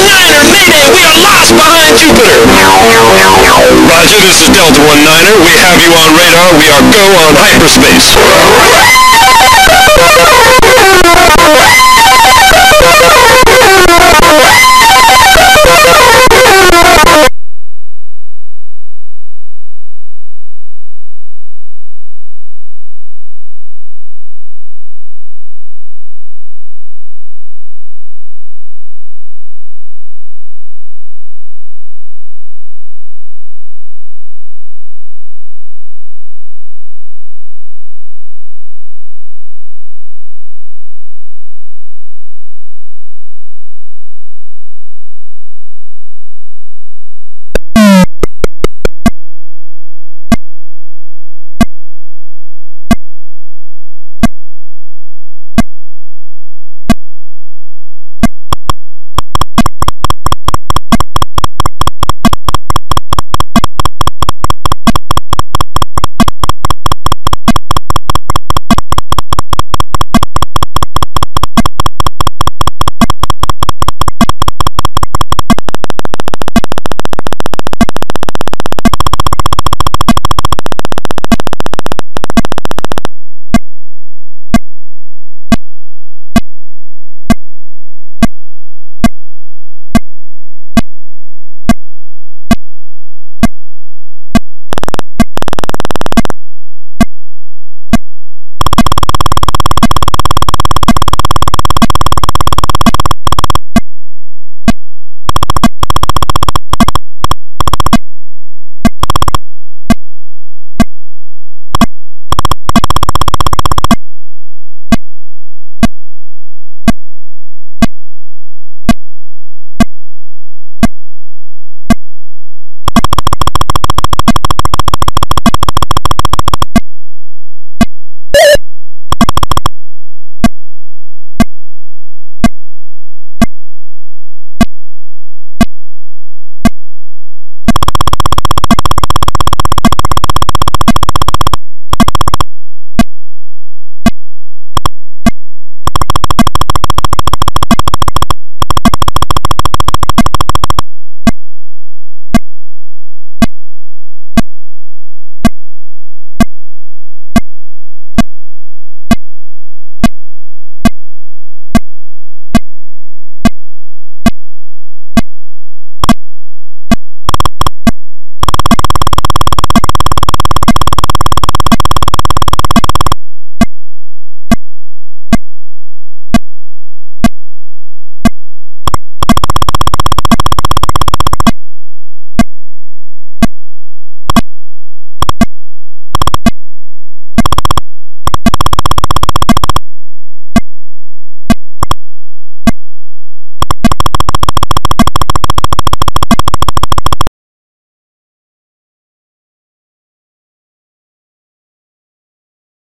Niner, Mayday, we are lost behind Jupiter. Roger, this is Delta 1 Niner. We have you on radar. We are go on hyperspace.